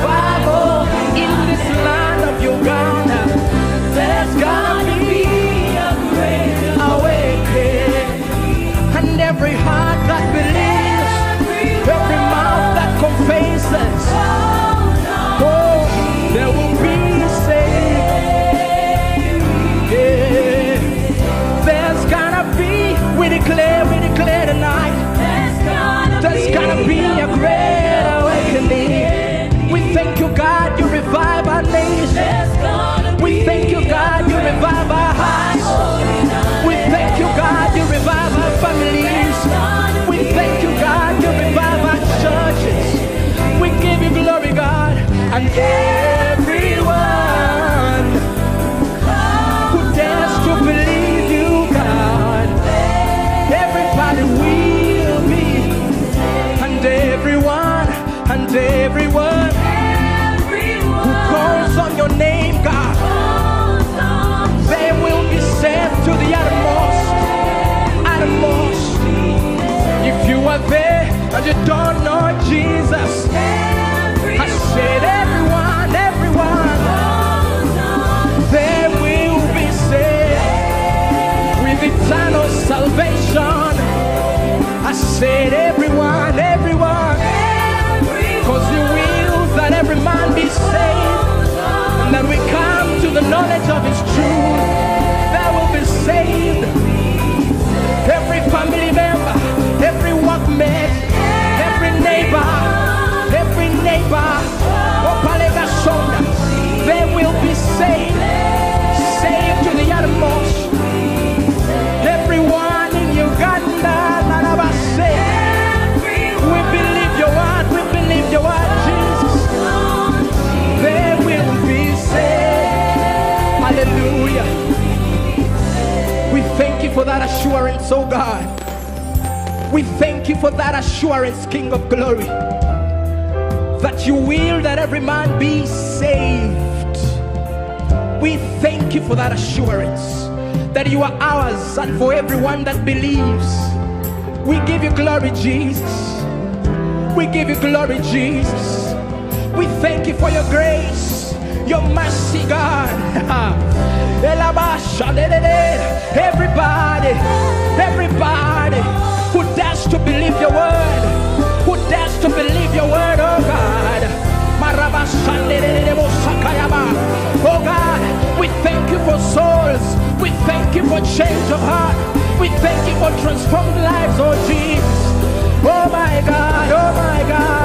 survival in this land of Uganda. There's gonna be a great awakening, and every heart that believes, every mouth that confesses, oh, there will be saved. Yeah. There's gonna be, we declare tonight. There's gonna be a great awakening. We thank you, God, you revive our nation. We thank you, God, you revive our hearts. We thank you, God, you revive our families. We thank you, God, you revive our churches. We give you glory, God. And everyone who dares to believe you, God, everybody will be. And everyone, and everyone, everyone who calls on your name, God, they will be saved to the uttermost, uttermost. If you are there and you don't know Jesus, I said everyone, everyone, they will be saved with eternal salvation. I said everyone, everyone, because you will that every man be saved, and that we come to the knowledge of his truth, that will be saved. Every family member, every workmate, every neighbor, they will be saved, saved to the uttermost. Everyone in Uganda, none of us say, we believe your word, we believe your word, Jesus. They will be saved. Hallelujah. We thank you for that assurance, oh God. We thank you for that assurance, King of Glory, that you will that every man be saved. We thank you for that assurance that you are ours and for everyone that believes. We give you glory, Jesus. We give you glory, Jesus. We thank you for your grace, your mercy, God. Everybody, everybody who dares to believe your word, who dares to believe your word, oh God. Oh God, we thank you for souls. We thank you for change of heart. We thank you for transformed lives, oh Jesus. Oh my God, oh my God.